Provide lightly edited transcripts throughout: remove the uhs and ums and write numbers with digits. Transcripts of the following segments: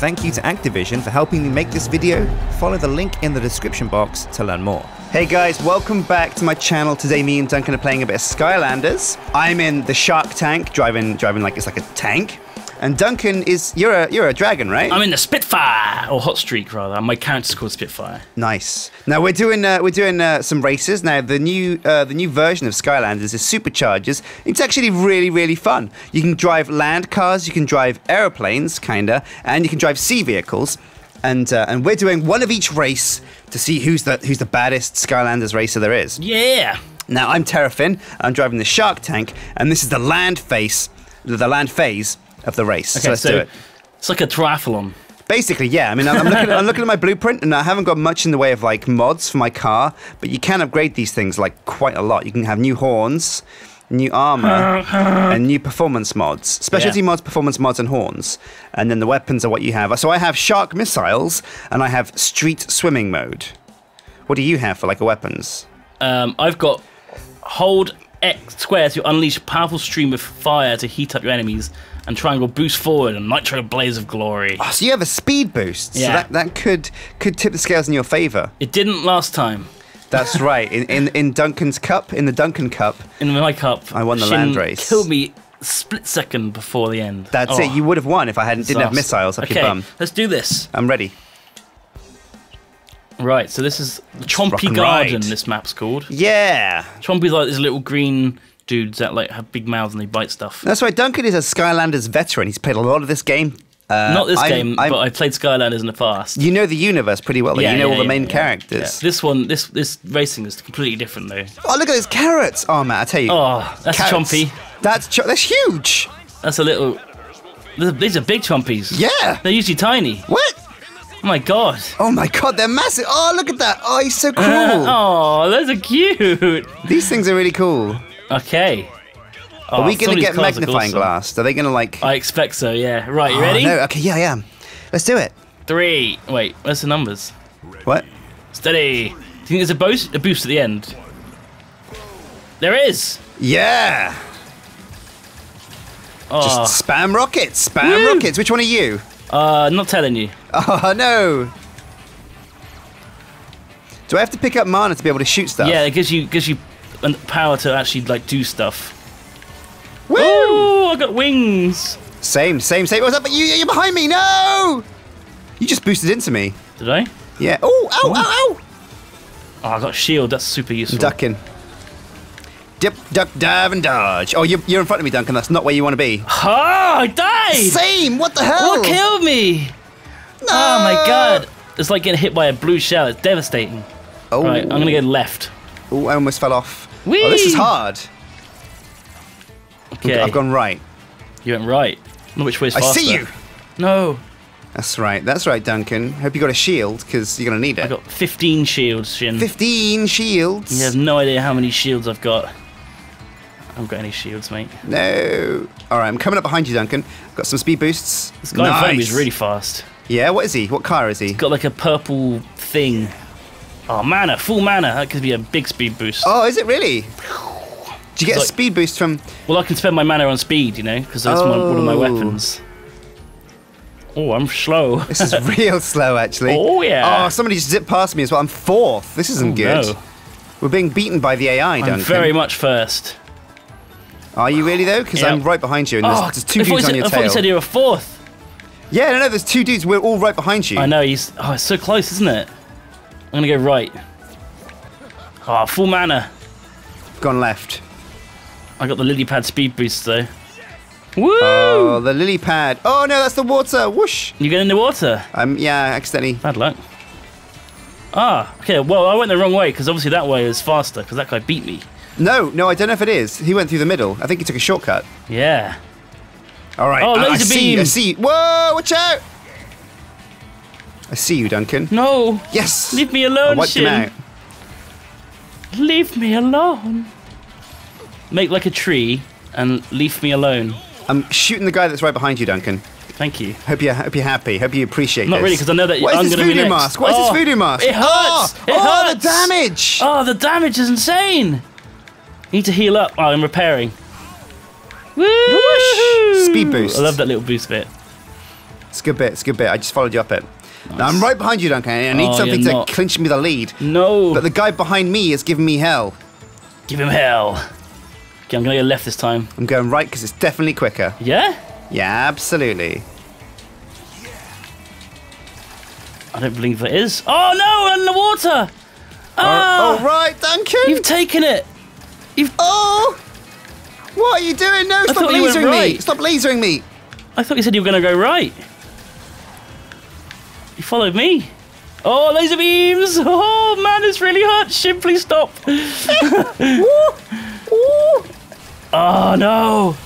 Thank you to Activision for helping me make this video. Follow the link in the description box to learn more. Hey guys, welcome back to my channel. Today me and Duncan are playing a bit of Skylanders. I'm in the shark tank, driving like it's like a tank. And Duncan is, you're a dragon, right? I'm in the Spitfire, or Hot Streak rather. My character's called Spitfire. Nice. Now we're doing some races. Now the new version of Skylanders is Superchargers. It's actually really fun. You can drive land cars, you can drive airplanes, kinda, and you can drive sea vehicles. And we're doing one of each race to see who's the baddest Skylanders racer there is. Yeah. Now I'm Terrafin. I'm driving the shark tank, and this is the land phase of the race. Okay, so let's do it. It's like a triathlon. Basically, yeah. I mean, I'm looking at my blueprint, and I haven't got much in the way of like mods for my car, but you can upgrade these things like quite a lot. You can have new horns, new armor, and new performance mods. Specialty mods, performance mods, and horns. And then the weapons are what you have. So I have shark missiles, and I have street swimming mode. What do you have for like weapons? I've got hold X square to unleash a powerful stream of fire to heat up your enemies, and triangle boost forward and nitro blaze of glory. Oh, so you have a speed boost. Yeah. So that could tip the scales in your favor. It didn't last time. That's right. In Duncan's cup, in the Duncan cup. In my cup. I won the Sjin land race. Killed me a split second before the end. That's it. You would have won if I didn't have missiles up your bum. Let's do this. I'm ready. Right, so this is the Chompy Garden, this map's called. Yeah. Chompy's like this little green dudes that like have big mouths and they bite stuff. That's right. Duncan is a Skylanders veteran. He's played a lot of this game. Not this game, but I played Skylanders in the past. You know the universe pretty well. Like, yeah, you know all the main characters. Yeah. This racing is completely different though. Oh, look at those carrots! Oh man, I tell you. Oh, that's carrots. Chompy. That's huge. That's a little. These are big Chompies. Yeah. They're usually tiny. What? Oh my god. Oh my god, they're massive. Oh, look at that. Oh, he's so cool. Oh, those are cute. These things are really cool. Okay. Are we going to get magnifying glass? Are they going to like... I expect so, yeah. Right, you ready? No. Okay, yeah, I am. Let's do it. 3. Wait, where's the numbers? What? Steady. Do you think there's a boost at the end? There is. Yeah. Oh. Just spam rockets. Spam rockets. Which one are you? Not telling you. Oh, no. Do I have to pick up mana to be able to shoot stuff? Yeah, it gives you power to actually like do stuff. Woo! Ooh, I got wings. Same. What's up? You're behind me. No! You just boosted into me. Did I? Yeah. Oh, ow! Oh, I got a shield. That's super useful. Ducking. Dip, duck, dive, and dodge. Oh, you're in front of me, Duncan. That's not where you want to be. Oh, I died! Same! What the hell? What killed me? No. Oh, my God. It's like getting hit by a blue shell. It's devastating. Oh. Right, I'm going to go left. Oh, I almost fell off. Whee! Oh, this is hard. Okay. I've gone right. You went right. Not which way is faster. I see you! No. That's right, Duncan. Hope you got a shield, because you're going to need it. I got 15 shields, Sjin. 15 shields? You have no idea how many shields I've got. I haven't got any shields, mate. No. All right, I'm coming up behind you, Duncan. I've got some speed boosts. This guy in front of me is really fast. Yeah, what is he? What car is he? He's got like a purple thing. Oh, mana, full mana. That could be a big speed boost. Oh, is it really? Do you get a speed boost from... Well, I can spend my mana on speed, you know, because that's one of my weapons. Oh, I'm slow. This is real slow, actually. Oh, yeah. Oh, somebody just zipped past me as well. I'm 4th. This isn't good. No. We're being beaten by the AI, Duncan. I'm very much first. Are you really though? Because I'm right behind you, and there's 2 dudes on your tail. I thought you said you were 4th. Yeah, no, there's 2 dudes. We're all right behind you. I know. Oh, it's so close, isn't it? I'm gonna go right. Oh, full mana. Gone left. I got the lily pad speed boost though. Woo! Oh, the lily pad. Oh no, that's the water. Whoosh! You get in the water? Yeah, accidentally. Bad luck. Ah, okay. Well, I went the wrong way because obviously that way is faster because that guy beat me. No, I don't know if it is. He went through the middle. I think he took a shortcut. Yeah. All right. Oh, laser beam. I see. Whoa! Watch out! I see you, Duncan. No. Yes. Leave me alone, Sjin. Leave me alone. Make like a tree and leave me alone. I'm shooting the guy that's right behind you, Duncan. Thank you. Hope you're happy. Hope you appreciate this. Not really, because I know that I'm going to be next. What is this voodoo mask? It hurts. Oh, the damage. Oh, the damage is insane. Need to heal up. Oh, I'm repairing. Woo! Speed boost. I love that little boost bit. It's a good bit. It's a good bit. I just followed you up it. Nice. Now I'm right behind you, Duncan. I need something to clinch me the lead. No. But the guy behind me is giving me hell. Give him hell. Okay, I'm going to go left this time. I'm going right because it's definitely quicker. Yeah? Yeah, absolutely. I don't believe it is. Oh, no, I'm in the water. Ah, all right, Duncan. You've taken it. You've... Oh. What are you doing? No, stop lasering me. Stop lasering me. I thought you said you were going to go right. You followed me. Oh, laser beams. Oh, man, it's really hot. Sjin, please stop. Oh, no.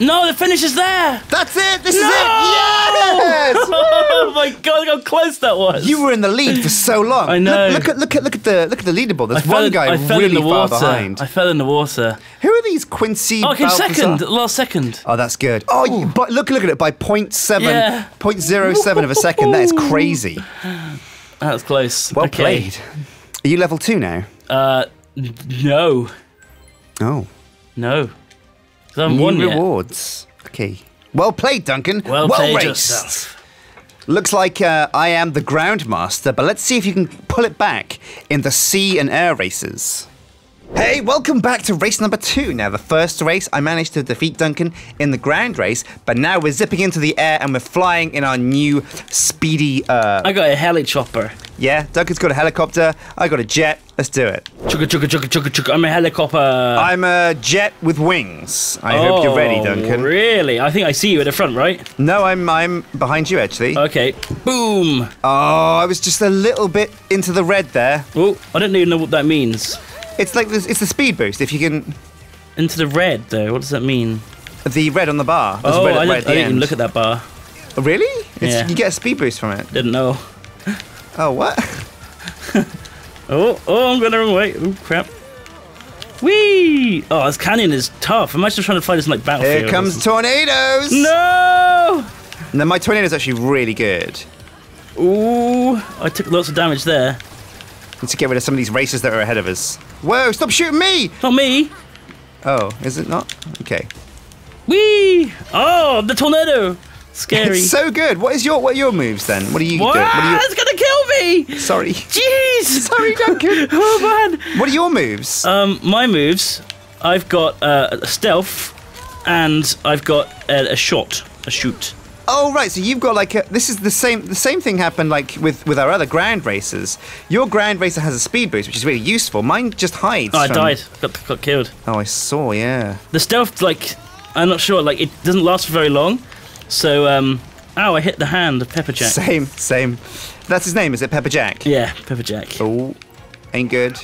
No, the finish is there. That's it. This is it. Yes. Oh my God! Look how close that was. You were in the lead for so long. I know. Look at the leaderboard. There's one guy really far behind. I fell in the water. Who are these? Quincy. Oh, I came second. Last second. Oh, that's good. Oh, but look at it by 0.07 of a second. That is crazy. That's close. Well played. Are you level 2 now? No. Oh. No. New rewards. Okay. Well played, Duncan. Well played yourself. Looks like I am the Groundmaster, but let's see if you can pull it back in the sea and air races. Hey, welcome back to race number 2. Now, the first race, I managed to defeat Duncan in the ground race, but now we're zipping into the air and we're flying in our new speedy... I got a helicopter. Yeah, Duncan's got a helicopter. I got a jet. Let's do it. Chugga, chugga, chugga, chugga, chugga. I'm a helicopter. I'm a jet with wings. I hope you're ready, Duncan. Really? I think I see you at the front, right? No, I'm behind you, actually. Okay. Boom. Oh, I was just a little bit into the red there. Oh, I don't even know what that means. It's like this, it's a speed boost. If you can into the red though, what does that mean? The red on the bar. There's red at the end. I didn't even look at that bar. Really? Yeah. You get a speed boost from it. Didn't know. Oh what? I'm going the wrong way. Oh crap! Whee! Oh, this canyon is tough. Imagine trying to find this in like Battlefield. Here comes tornadoes. No! No, my tornado is actually really good. Ooh! I took lots of damage there. To get rid of some of these racers that are ahead of us. Whoa, stop shooting me! Not me! Oh, is it not? Okay. Whee! Oh, the tornado! Scary. It's so good. What are your moves then? What are you doing? It's gonna kill me! Sorry. Jeez! Sorry, Duncan! Oh man! What are your moves? My moves, I've got stealth and I've got a shoot. Oh right, so you've got like this is the same thing happened like with our other ground racers. Your ground racer has a speed boost, which is really useful. Mine just hides. I died. Got killed. Oh, I saw. Yeah. The stealth, like, I'm not sure. Like, it doesn't last for very long. So, I hit the hand of Pepper Jack. Same. That's his name, is it? Pepper Jack. Yeah, Pepper Jack. Oh, ain't good.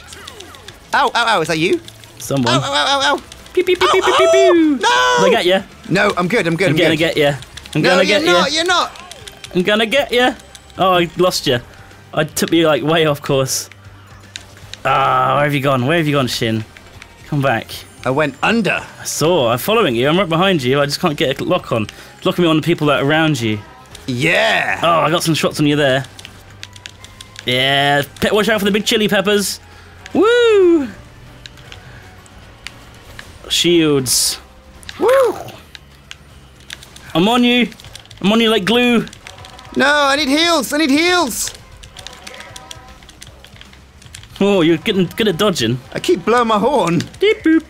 Ow, ow, ow! Is that you? Someone. Ow, ow, ow, ow! Pew, pew, pew, pew, pew, pew. No! Did I get you? No, I'm good. I'm gonna get you. No, you're not. I'm gonna get you. Oh, I lost you. I took you like way off course. Ah, where have you gone? Where have you gone, Sjin? Come back. I went under. I saw. I'm following you. I'm right behind you. I just can't get a lock on. It's locking me on the people that are around you. Yeah. Oh, I got some shots on you there. Yeah. Watch out for the big chili peppers. Woo. Shields. Woo. I'm on you. I'm on you like glue. No, I need heals. I need heals. Oh, you're getting good at dodging. I keep blowing my horn. Deep boop.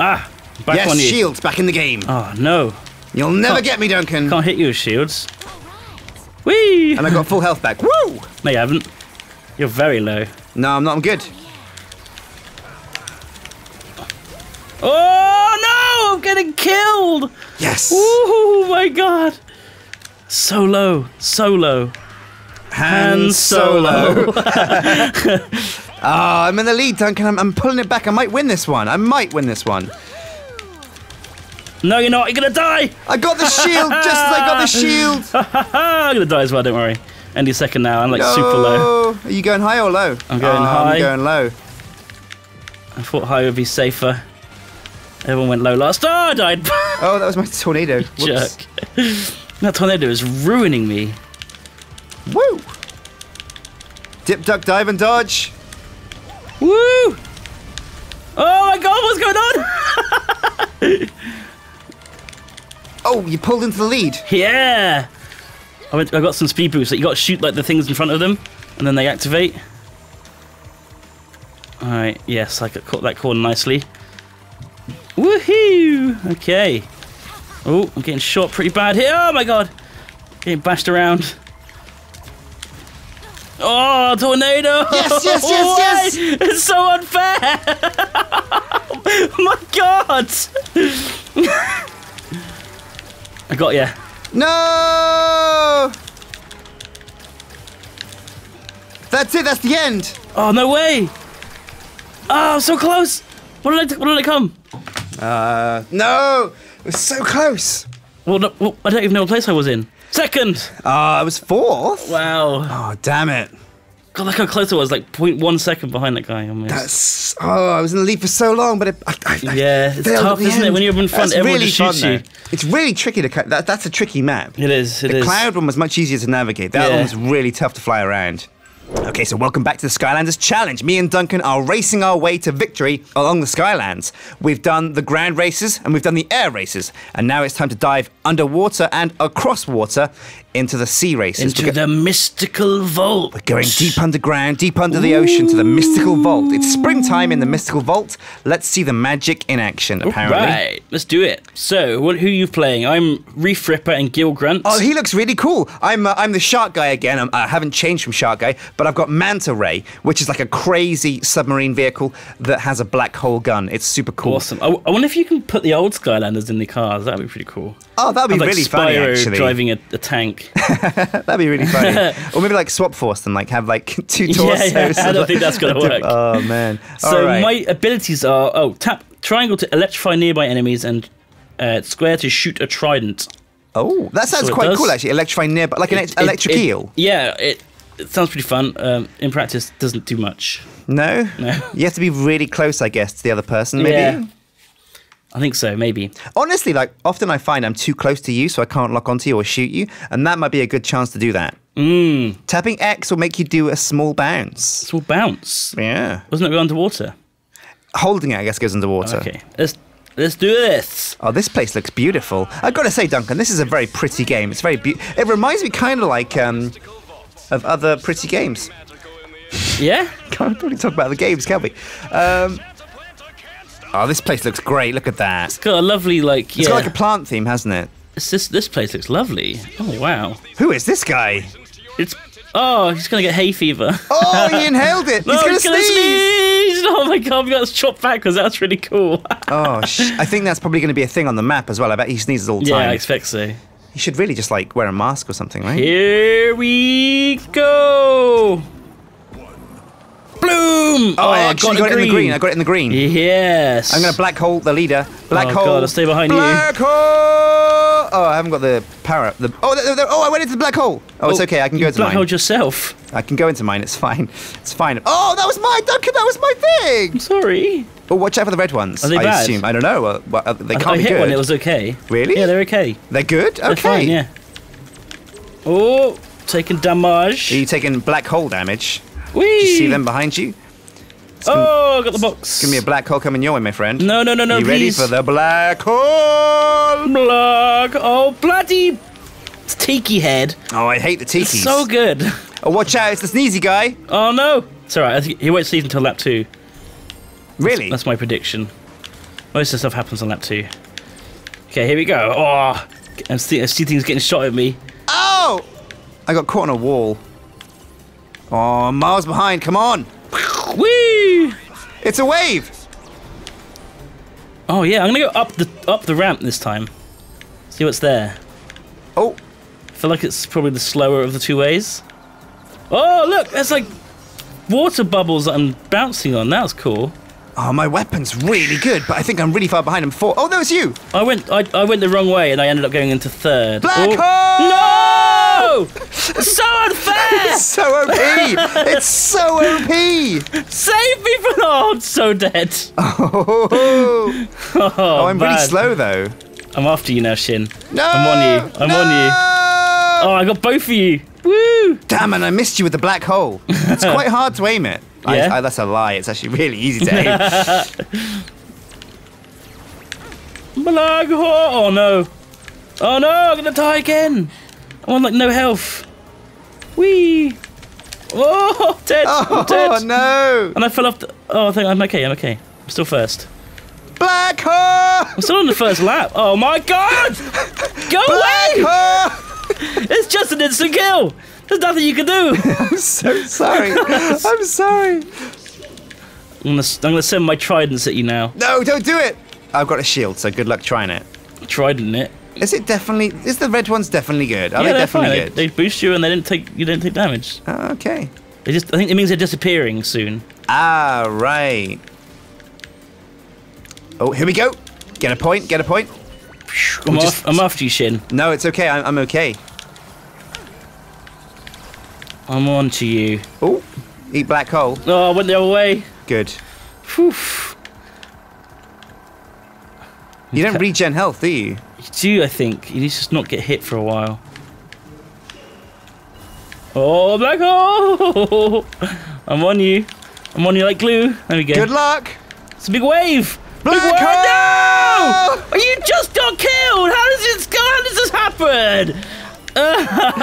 Ah, back on you. Yes, shields back in the game. Oh, no. You'll never get me, Duncan. Can't hit you with shields. Whee! And I got full health back. Woo! No, you haven't. You're very low. No, I'm not. I'm good. Oh! I'm getting killed! Yes! Oh my God! So low, so low. Han Solo! I'm in the lead, Duncan. I'm pulling it back. I might win this one. No, you're not. You're gonna die! I got the shield just as I got the shield! I'm gonna die as well, don't worry. Any second now. I'm like super low. Are you going high or low? I'm going high. I'm going low. I thought high would be safer. Everyone went low last. Oh, I died. Oh, that was my tornado. Jerk. That tornado is ruining me. Woo! Dip, duck, dive, and dodge. Woo! Oh my God, what's going on? Oh, Oh, you pulled into the lead. Yeah. I got some speed boost. You got to shoot like the things in front of them, and then they activate. All right. Yes, I caught that corner nicely. Woohoo! Okay. Oh, I'm getting shot pretty bad here. Oh my god! Getting bashed around. Oh, tornado! Yes, yes, yes, yes! It's so unfair! My god! I got ya. No! That's it. That's the end. Oh no way! Oh, so close! What did I come? No! It was so close! Well, no, well, I don't even know what place I was in. Second! I was fourth. Wow. Oh, damn it. God, look how close I was, like 0.1 second behind that guy almost. That's... Oh, I was in the lead for so long, but yeah, it's tough, isn't it? When you're in front, everyone just shoots you. It's really tricky to... That's a tricky map. It is, it is. The cloud one was much easier to navigate. That one was really tough to fly around. Okay, so welcome back to the Skylanders Challenge. Me and Duncan are racing our way to victory along the Skylands. We've done the ground races and we've done the air races. And now it's time to dive underwater and across water into the sea races. Into the mystical vault. We're going deep underground, deep under the ocean to the mystical vault. It's springtime in the mystical vault. Let's see the magic in action, apparently. All right, let's do it. So, who are you playing? I'm Reef Ripper and Gil Grunt. Oh, he looks really cool. I'm the shark guy again. I haven't changed from shark guy, but I've got Manta Ray, which is like a crazy submarine vehicle that has a black hole gun. It's super cool. Awesome. I wonder if you can put the old Skylanders in the cars. That'd be pretty cool. Oh, that'd be like really Spyro funny, actually. Driving a tank. That'd be really funny. Or maybe like swap force and like have like two torsos. Yeah, yeah. I don't think that's gonna work. Oh man. So my abilities are tap triangle to electrify nearby enemies and square to shoot a trident. Oh, that sounds quite cool actually. Electrify nearby, like an electric eel. Yeah. It sounds pretty fun. In practice, doesn't do much. No? No. You have to be really close, I guess, to the other person, maybe? Yeah. I think so, maybe. Honestly, like, often I find I'm too close to you, so I can't lock onto you or shoot you, and that might be a good chance to do that. Mm. Tapping X will make you do a small bounce. Small bounce? Yeah. Doesn't it go underwater? Holding it, I guess, goes underwater. Oh, okay. Let's do this. Oh, this place looks beautiful. I've got to say, Duncan, this is a very pretty game. It's very beautiful. It reminds me kind of like... of other pretty games. Yeah? Can't really talk about the games, can we? Oh, this place looks great. Look at that. It's got a lovely, like... Yeah. It's got like a plant theme, hasn't it? It's this place looks lovely. Oh, wow. Who is this guy? It's... Oh, he's going to get hay fever. Oh, he inhaled it. No, he's going to sneeze. Oh, my God. We got to chop backwards. That's really cool. Oh, I think that's probably going to be a thing on the map as well. I bet he sneezes all the time. Yeah, I expect so. You should really just, like, wear a mask or something, right? Here we go! Bloom! Oh, I actually got it in the green. I got it in the green. Yes. I'm going to black hole the leader. Black hole. Oh, God, I'll stay behind you. Black hole! Oh, I haven't got the power up. Oh, I went into the black hole. Oh, it's okay. I can go into mine. Black hole yourself. I can go into mine. It's fine. It's fine. Oh, that was mine, Duncan. That was my thing. I'm sorry. Oh, watch out for the red ones. Are they bad? Assume. I don't know. They can't be good. I hit one. It was okay. Really? Yeah, they're okay. They're good? Okay. They're fine, yeah. Oh, taking damage. Are you taking black hole damage? Whee! Do you see them behind you? Oh, got the box. Give me a black hole coming your way, my friend. No, no, no, no, please. You ready for the black hole? Black hole, bloody tiki head. Oh, I hate the tikis. It's so good. Oh, watch out, it's the sneezy guy. Oh, no. It's all right. I think he won't sneeze until lap 2. Really? That's my prediction. Most of the stuff happens on lap 2. Okay, here we go. Oh, I see things getting shot at me. Oh! I got caught on a wall. Oh, miles behind, come on! Woo! It's a wave! Oh yeah, I'm gonna go up the ramp this time. See what's there. Oh! I feel like it's probably the slower of the two ways. Oh look, there's like water bubbles that I'm bouncing on, that was cool. Oh, my weapon's really good, but I think I'm really far behind him. Oh, that was you! I went the wrong way and I ended up going into third. Black hole! No! So unfair! It's so OP! It's so OP! Save me from... Oh, I'm so dead. Oh, I'm really slow, though. I'm after you now, Sjin. No! I'm on you. I'm on you. Oh, I got both of you. Woo! Damn it, I missed you with the black hole. It's quite hard to aim it. Yeah? That's a lie. It's actually really easy to aim. Black hole! Oh, no. Oh no, I'm gonna die again! I'm on like no health. Whee! Oh, I'm dead! Oh, I'm dead. No! And I fell off the... Oh, I think I'm okay, I'm okay. I'm still first. Black hole! I'm still on the first lap. Oh my god! Go away! Black hole! It's just an instant kill! There's nothing you can do! I'm so sorry. I'm sorry. I'm gonna send my tridents at you now. No, don't do it! I've got a shield, so good luck trying it. Trident it. Is it definitely... Is the red ones definitely good? Are they definitely good? They boost you and they didn't take... You didn't take damage. Oh, okay. They just... I think it means they're disappearing soon. Ah, right. Oh, here we go! Get a point, get a point. I'm after you, Sjin. No, it's okay. I'm okay. I'm on to you. Oh, eat black hole. Oh, I went the other way. Good. Whew. You don't regen health, do you? You do, I think. You need to just not get hit for a while. Oh, black hole! I'm on you. I'm on you like glue. There we go. Good luck. It's a big wave. Black hole! No! You just got killed! How does this go? How does this happen?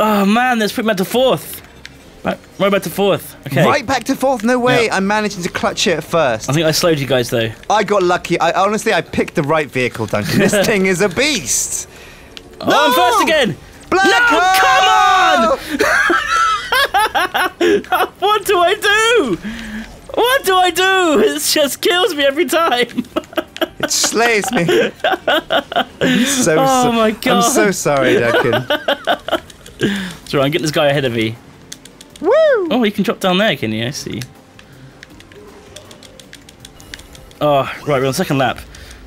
Oh man, that's pretty much to fourth. Right back to fourth. Okay. Right back to fourth? No way. Yep. I'm managing to clutch it at first. I think I slowed you guys though. I got lucky. Honestly, I picked the right vehicle, Duncan. This thing is a beast. No! Oh, I'm first again. Black hole! Come on! What do I do? What do I do? It just kills me every time. It slays me. Oh my god. I'm so sorry, Duncan. It's right, I'm getting this guy ahead of me. Woo! Oh, you can drop down there, can you? I see. Oh, right, we're on second lap.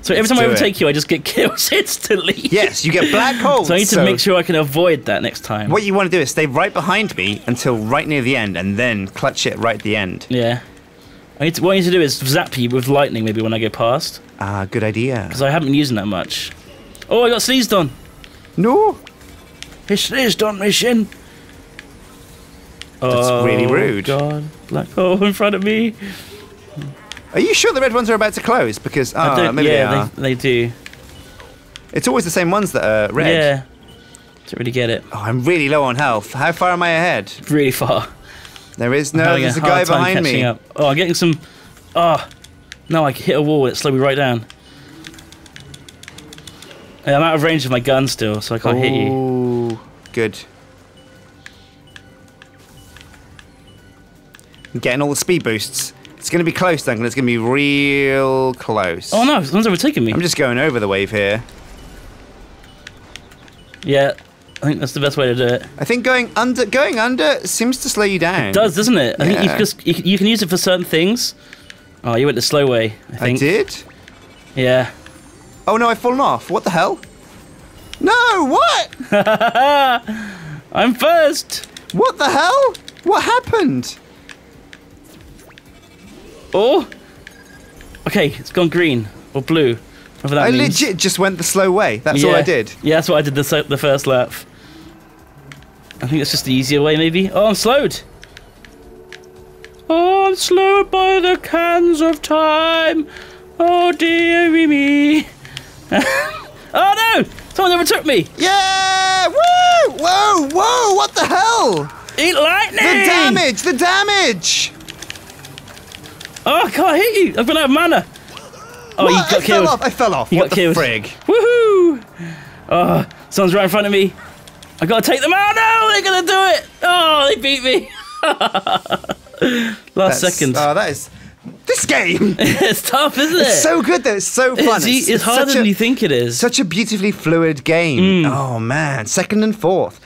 So every time I overtake you, I just get killed instantly. Yes, you get black holes. So I need to make sure I can avoid that next time. What you want to do is stay right behind me until right near the end and then clutch it right at the end. Yeah. What I need to do is zap you with lightning maybe when I go past. Ah, good idea. Because I haven't been using that much. Oh, I got sneezed on. No. He sneezed on me, Sjin. That's really rude. Oh, God. Black hole in front of me. Are you sure the red ones are about to close? Because, maybe they do. It's always the same ones that are red. Yeah. Don't really get it. Oh, I'm really low on health. How far am I ahead? Really far. There's a guy behind me. Up. Oh, I'm getting some... Oh, no, I hit a wall and it slowed me right down. I'm out of range of my gun still, so I can't hit you. Ooh, good. I'm getting all the speed boosts. It's going to be close, Duncan. It's going to be real close. Oh, no, someone's overtaking me. I'm just going over the wave here. Yeah. I think that's the best way to do it. I think going under seems to slow you down. It does, doesn't it? I think you can use it for certain things. Oh, you went the slow way, I think. I did? Yeah. Oh no, I've fallen off. What the hell? No, what? I'm first. What the hell? What happened? Oh. Okay, it's gone green or blue. I legit just went the slow way. That's all I did. Yeah, that's what I did the first lap. I think that's just the easier way, maybe. Oh, I'm slowed. Oh, I'm slowed by the cans of time. Oh, dearie me. Oh, no! Someone overtook me. Yeah! Woo! Whoa, whoa, what the hell? Eat lightning! The damage, the damage! Oh, I can't hit you. I've run out of mana. Oh, you got killed. I fell off. What the frig? Woohoo! Oh, someone's right in front of me. I gotta take them out. No, they're gonna do it. Oh, they beat me. Last second. Oh, that is. This game! It's tough, isn't it? It's so good though, it's so fun. It's harder than you think it is. Such a beautifully fluid game. Oh man, second and fourth.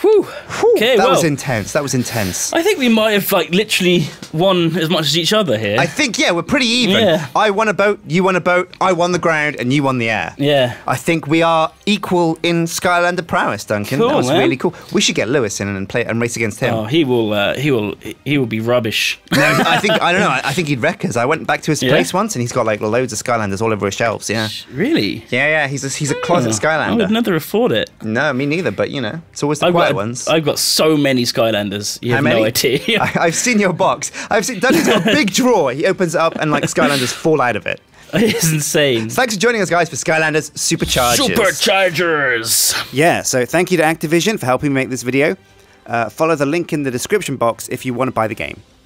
Whew. Whew. Okay, that was intense. That was intense. I think we might have like literally won as much as each other here. I think we're pretty even. Yeah. I won a boat, you won a boat, I won the ground, and you won the air. Yeah. I think we are equal in Skylander prowess, Duncan. Cool, that was really cool. We should get Lewis in and play and race against him. Oh, he will be rubbish. No, I think he'd wreck us. I went back to his place once, and he's got like loads of Skylanders all over his shelves. Yeah. Really? Yeah. He's a closet Skylander. I would never afford it. No, me neither. But you know, it's always the quiet ones. I've got so many Skylanders. You have no idea. I've seen your box. Duncan's got a big drawer. He opens it up and like Skylanders fall out of it. It's insane. So thanks for joining us, guys, for Skylanders Superchargers. Superchargers! Yeah, so thank you to Activision for helping me make this video. Follow the link in the description box if you want to buy the game.